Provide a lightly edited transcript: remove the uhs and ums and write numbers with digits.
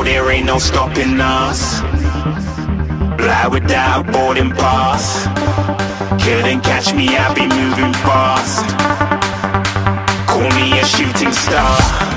know there ain't no stopping us. Fly without boarding pass. Couldn't catch me, I be moving fast. Call me a shooting star.